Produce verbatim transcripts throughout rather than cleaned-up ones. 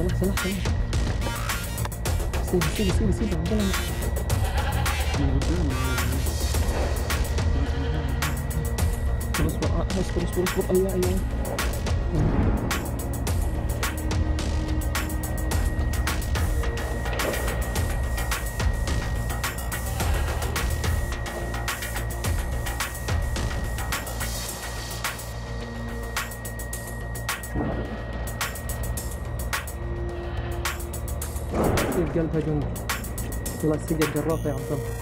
سامح سامح سامح سيب سيب سيب سيب عندنا اصبر اصبر اصبر اصبر الله الله قلبها جندي والله السقة جرافة يا عبد الله.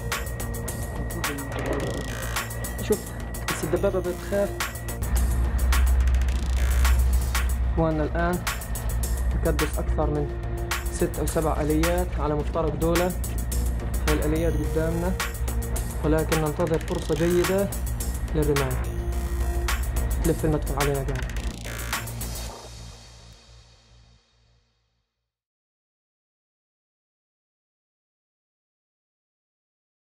شوف بس الدبابة بتخاف. اخواننا الآن تكدس أكثر من ست أو سبع آليات على مفترق دولة. هاي الآليات قدامنا ولكن ننتظر فرصة جيدة للرماية. تلف المدفع علينا قاعد.